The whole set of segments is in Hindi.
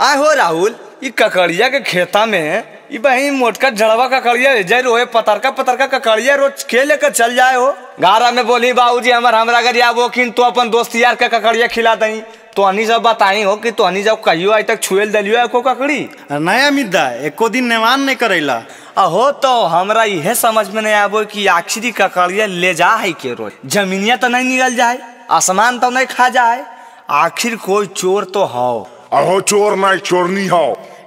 आ हो राहुल, ये ककड़िया के खेता में ये बही मोटका झड़वा ककड़िया जय रोहे पतरका ककड़िया रोज खेले के चल जाए हो। गारा में बोली बाबूजी हमरा अगर या वो किन तो अपन दोस्त यार के ककड़िया खिला दही। तोहनी जब बताई हो कि तोहनी जब कहियो आज तक छुएल दिलियो एको ककड़ी नया मिद्दा एको दिन नेवान नहीं करेला। अहो तो हमरा यह समझ में नहीं आबो कि आखिरी ककड़िया ले जा है के रोज जमीनिया तो नहीं निकल जाए, आसमान तो नहीं खा जाए, आखिर कोई चोर तो हो। अहो चोर ना चोरनी हो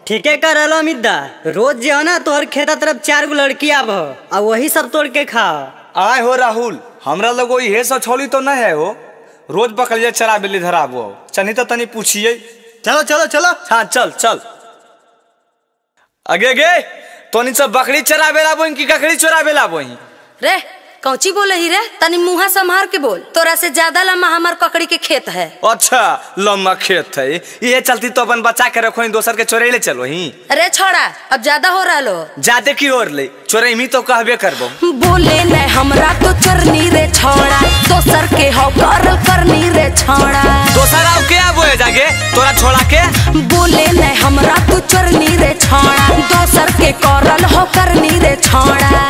ठीक है कर लो मिद्दा, रोज जो ना तोहर खेता तरफ 4 गो लड़की आब हो वही सब तोड़ के खाओ। आय हो राहुल, हमरा लोग ये सब छोली तो नहीं है हो, रोज बकरिया चरा बिल्ली धराब हो चनी तो तनी पूछिए। चलो चलो चलो हाँ चल चल आगे गे तोनी सब बकरी चरा बेला बोई की ककड़ी चरा बेला बोई रे कौची बोले ही रे तनी मुहा संभार के बोल, तोरा से ज्यादा लम्बा हमार ककड़ी के खेत है। अच्छा लम्बा खेत है, ये चलती तो अपन बचा के रखो दोसर के चोरे ले चलो ही। अरे छोड़ा अब ज्यादा हो रहा लो, ज्यादा की ओर ले चोरे मी तो कहबे करबो। बोले न हमरा तो चरनी रे छोड़ा, दोसर के हो करल करनी रे छोड़ा, दोसर आओ के आबोए जागे तोरा छोड़ा के। बोले न हमरा तो चरनी रे छोड़ा, दोसर के करल हो करनी रे छोड़ा।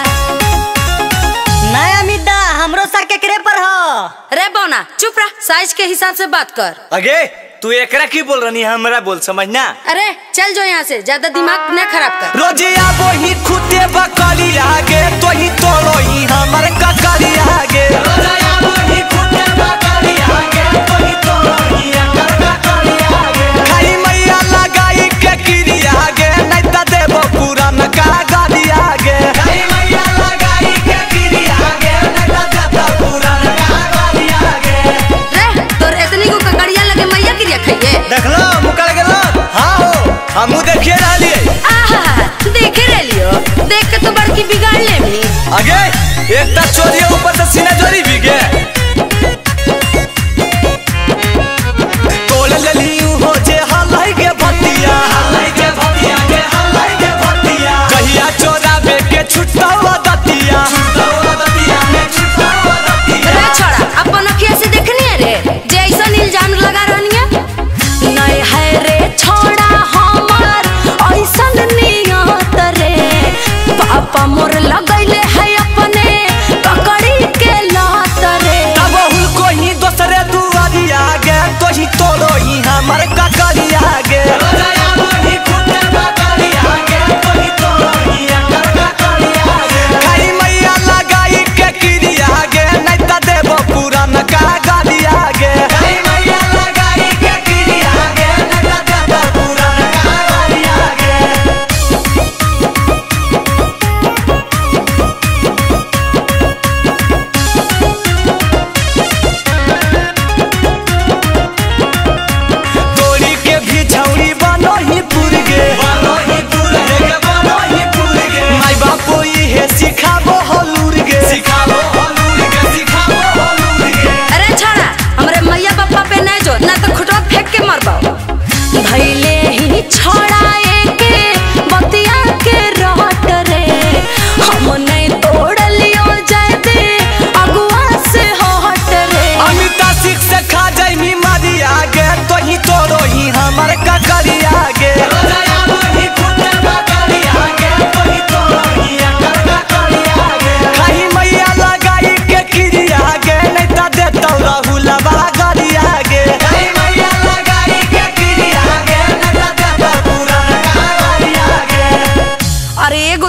रे बोना चुप रह, साइज के हिसाब से बात कर। अगे तू एकरा की बोल रही है हमरा बोल समझना। अरे चल जो यहाँ से, ज्यादा दिमाग न खराब कर। रोजे आबो ही खुदे बकलिया गे तो ही तोलो ही हमर ककड़िया गे, रोजे आबो ही खुदे बकलिया गे तो ही तोलो ही हमर ककड़िया गे। खाई मैया लगाई के किरिया गे नहीं त देबो पूरा न कागड़िया गे, खाई मैया लगाई के किरिया गे नहीं त देबो पूरा। देख लो मुकल गेलो। हाँ हो हमू देखिए रहलिए। आहा देखे रहलियो, देख के तो बड़की बिगाड़ लेबी। आगे एक ता चोरिया ऊपर से सीना जोरी भी गे तोल लेलियो हो जे हलाई के भतिया, हलाई के भतिया के हलाई के भतिया कहिया चोरा बे के छुटवा दतिया, छुटवा दतिया ने छुटवा दतिया। रे छोड़ा अपन अखिया से देखनी है रे जैसन इल्जाम लगा रहनी है। मोर लगैले है अपने ककड़ी के लात रे, तब हुल कोई दोसरे दुआरिया गे तो ही तोलो ही हमर ककड़िया गे, रोजे आबो ही खुदे बकरिया गे तो ही तोलो ही हमर ककड़िया गे। खाई मैया लगाई के किरिया गे नहीं त देबो पूरा न कागड़िया गे, खाई मैया लगाई के किरिया गे नहीं त देबो पूरा न कागड़िया गे।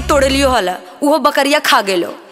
तोड़ लियो हला उहो बकरिया खा गेलो।